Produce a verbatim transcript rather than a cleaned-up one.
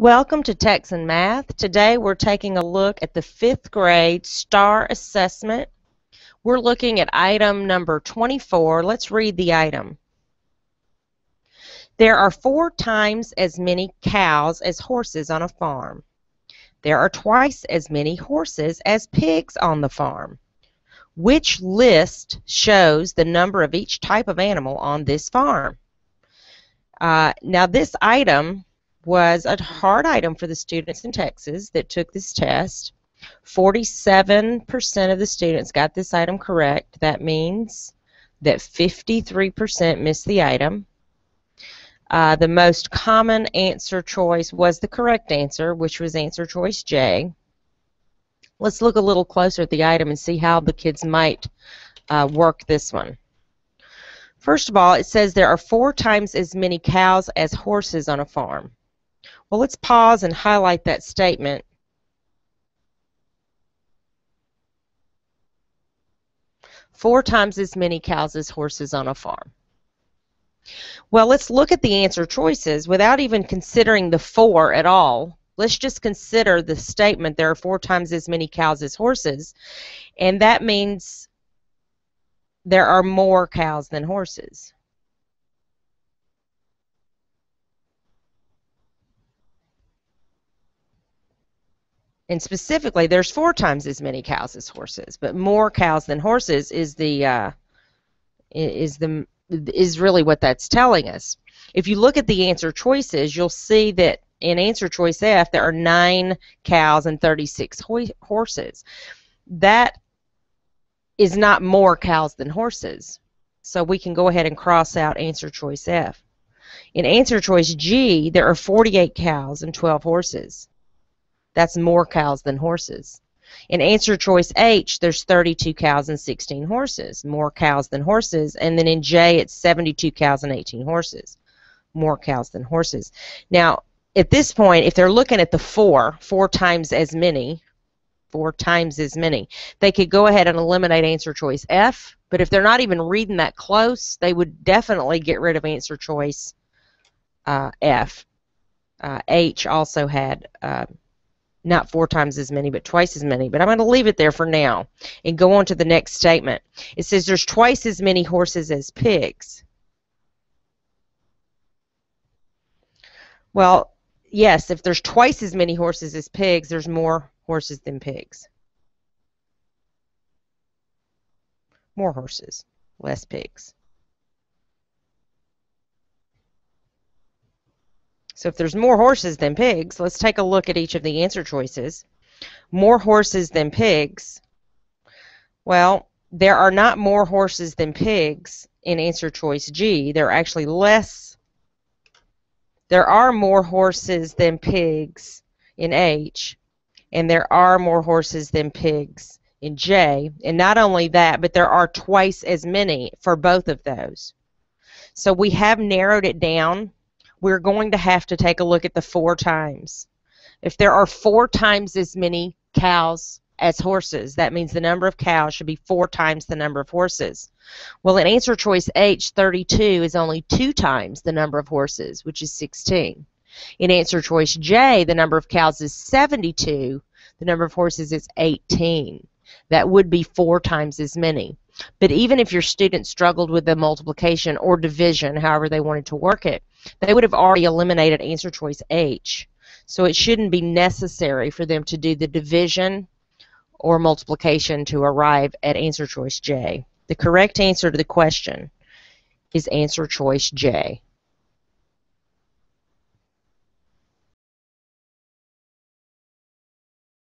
Welcome to Texan Math. Today we're taking a look at the fifth grade STAAR assessment. We're looking at item number twenty-four. Let's read the item. There are four times as many cows as horses on a farm. There are twice as many horses as pigs on the farm. Which list shows the number of each type of animal on this farm? Uh, now this item was a hard item for the students in Texas that took this test. forty-seven percent of the students got this item correct. That means that fifty-three percent missed the item. Uh, the most common answer choice was the correct answer, which was answer choice J. Let's look a little closer at the item and see how the kids might uh, work this one. First of all, it says there are four times as many cows as horses on a farm. Well, let's pause and highlight that statement. Four times as many cows as horses on a farm. Well, let's look at the answer choices without even considering the four at all. Let's just consider the statement, there are four times as many cows as horses, and that means there are more cows than horses. And specifically, there's four times as many cows as horses, but more cows than horses is the uh, is the is really what that's telling us. If you look at the answer choices, you'll see that in answer choice F, there are nine cows and thirty-six ho horses. That is not more cows than horses, so we can go ahead and cross out answer choice F. In answer choice G, there are forty-eight cows and twelve horses. That's more cows than horses. In answer choice H, there's thirty-two cows and sixteen horses, more cows than horses. And then in J, it's seventy-two cows and eighteen horses, more cows than horses. Now, at this point, if they're looking at the four, four times as many, four times as many, they could go ahead and eliminate answer choice F. But if they're not even reading that close, they would definitely get rid of answer choice uh, F. Uh, H also had... Uh, not four times as many, but twice as many. But I'm going to leave it there for now and go on to the next statement. It says there's twice as many horses as pigs. Well, yes, if there's twice as many horses as pigs, there's more horses than pigs. More horses, less pigs. So if there's more horses than pigs, let's take a look at each of the answer choices. More horses than pigs. Well, there are not more horses than pigs in answer choice G. There are actually less. There are more horses than pigs in H, and there are more horses than pigs in J. And not only that, but there are twice as many for both of those. So we have narrowed it down. We're going to have to take a look at the four times. If there are four times as many cows as horses, that means the number of cows should be four times the number of horses. Well, in answer choice H, thirty-two is only two times the number of horses, which is sixteen. In answer choice J, the number of cows is seventy-two, the number of horses is eighteen. That would be four times as many. But even if your student struggled with the multiplication or division, however they wanted to work it, they would have already eliminated answer choice H. So it shouldn't be necessary for them to do the division or multiplication to arrive at answer choice J. The correct answer to the question is answer choice J.